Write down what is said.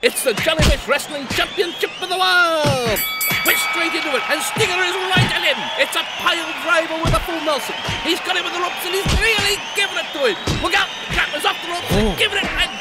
It's the Jellyfish Wrestling Championship of the World! Went straight into it, and Stinger is right at him! It's a pile driver with a full Nelson. He's got him with the ropes, and he's really giving it to him! Look out! The cat was off the ropes, and giving it, and